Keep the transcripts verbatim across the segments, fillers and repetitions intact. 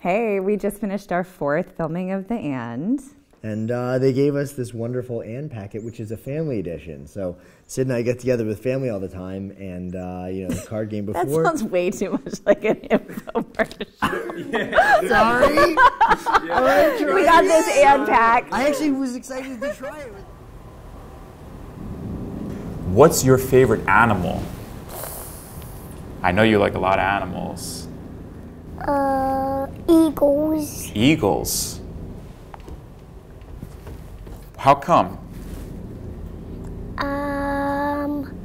Hey, we just finished our fourth filming of The And. And uh, they gave us this wonderful And packet, which is a family edition. So Sid and I get together with family all the time, and uh, you know, the card game before. That sounds way too much like an info version. Yeah. Sorry. Yeah. We got this And pack. I actually was excited to try it. What's your favorite animal? I know you like a lot of animals. Uh, eagles. Eagles. How come? Um,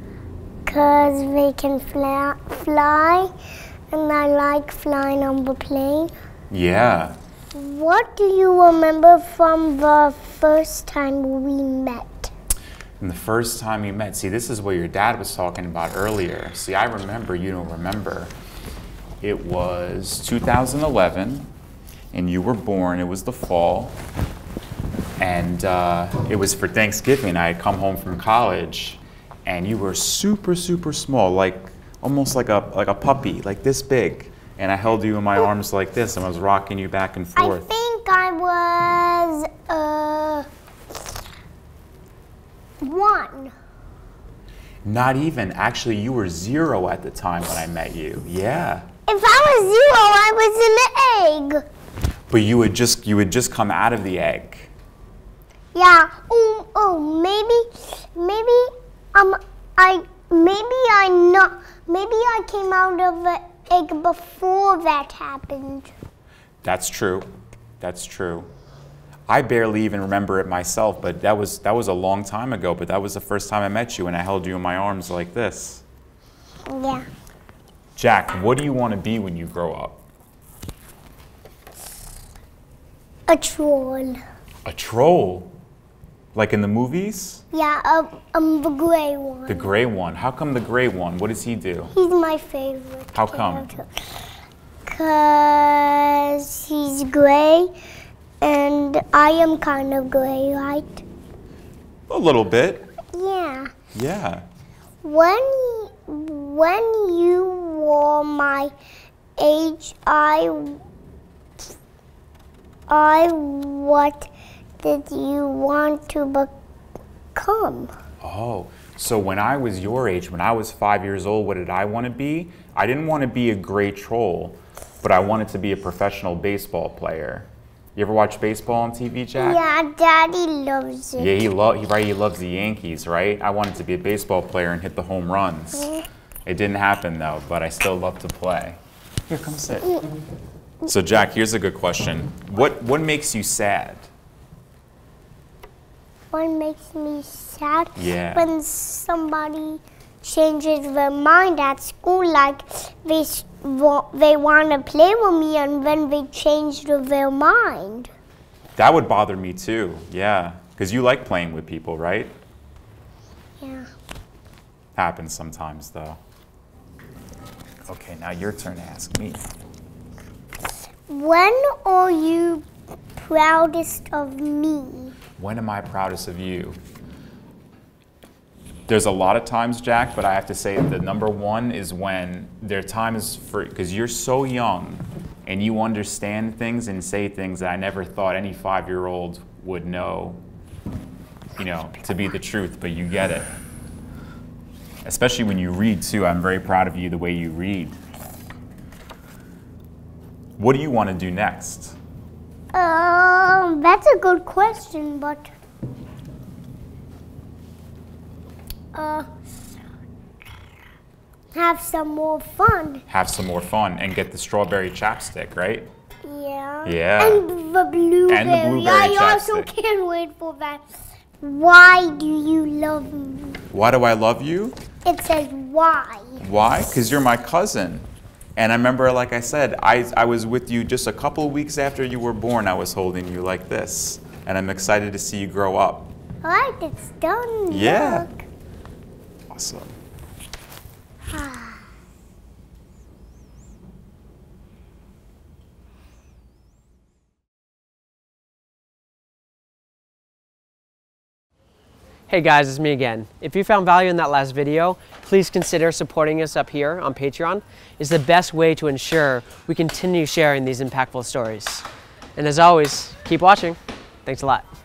cause they can fly, fly, and I like flying on the plane. Yeah. What do you remember from the first time we met? From the first time we met, see, this is what your dad was talking about earlier. See, I remember, you don't remember. It was two thousand eleven, and you were born, it was the fall. And uh, it was for Thanksgiving. I had come home from college, and you were super, super small, like almost like a like a puppy, like this big. And I held you in my arms like this, and I was rocking you back and forth. I think I was uh, one. Not even. Actually, you were zero at the time when I met you. Yeah. If I was zero, I was in the egg. But you would just you would just come out of the egg. Yeah. Oh, oh, maybe, maybe, um, I, maybe I not, maybe I came out of the egg before that happened. That's true. That's true. I barely even remember it myself, but that was that was a long time ago. But that was the first time I met you, and I held you in my arms like this. Yeah. Jack, what do you want to be when you grow up? A troll. A troll. Like in the movies? Yeah, um, um, the gray one. The gray one. How come the gray one? What does he do? He's my favorite. How come? Because he's gray, and I am kind of gray, right? A little bit. Yeah. Yeah. When, when you were my age, I, I, what did you want to become? Oh, so when I was your age, when I was five years old, what did I want to be? I didn't want to be a gray troll, but I wanted to be a professional baseball player. You ever watch baseball on T V, Jack? Yeah, Daddy loves it. Yeah, he lo he, right, he loves the Yankees, right? I wanted to be a baseball player and hit the home runs. Mm. It didn't happen, though, but I still love to play. Here, come sit. Mm. So, Jack, here's a good question. What, what makes you sad? What makes me sad? Yeah. When somebody changes their mind at school, like they, they want to play with me and then they change their mind. That would bother me too, yeah. Because you like playing with people, right? Yeah. Happens sometimes though. Okay, now your turn to ask me. When are you proudest of me? When am I proudest of you? There's a lot of times, Jack, but I have to say the number one is when there are times for, because you're so young and you understand things and say things that I never thought any five-year-old would know, you know, to be the truth, but you get it. Especially when you read, too. I'm very proud of you the way you read. What do you want to do next? Um, that's a good question, but uh, have some more fun. Have some more fun and get the strawberry chapstick, right? Yeah. Yeah. And the blueberry. And the blueberry I chapstick. also can't wait for that. Why do you love me? Why do I love you? It says why. Why? Because you're my cousin. And I remember, like I said, I, I was with you just a couple of weeks after you were born. I was holding you like this. And I'm excited to see you grow up. All right, it's done. Yeah. Look. Awesome. Ah. Hey guys, it's me again. If you found value in that last video, please consider supporting us up here on Patreon. It's the best way to ensure we continue sharing these impactful stories. And as always, keep watching. Thanks a lot.